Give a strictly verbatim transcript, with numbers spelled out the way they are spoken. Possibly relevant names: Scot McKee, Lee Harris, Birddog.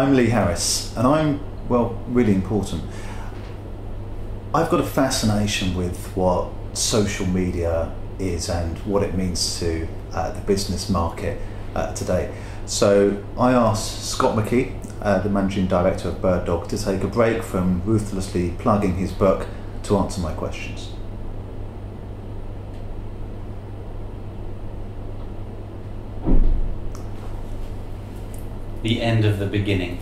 I'm Lee Harris, and I'm, well, really important. I've got a fascination with what social media is and what it means to uh, the business market uh, today. So I asked Scot McKee, uh, the managing director of Birddog, to take a break from ruthlessly plugging his book to answer my questions. The end of the beginning.